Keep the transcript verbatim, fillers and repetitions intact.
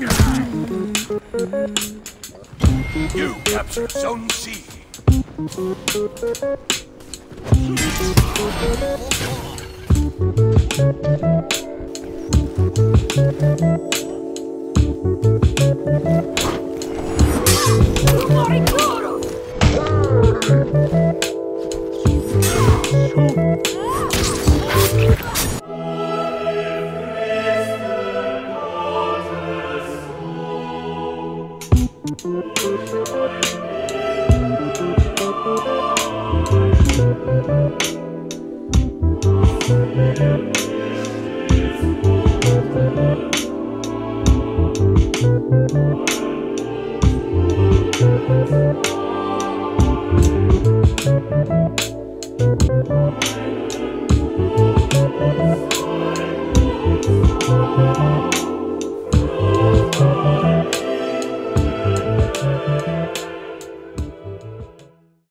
You capture Zone C. Thank you.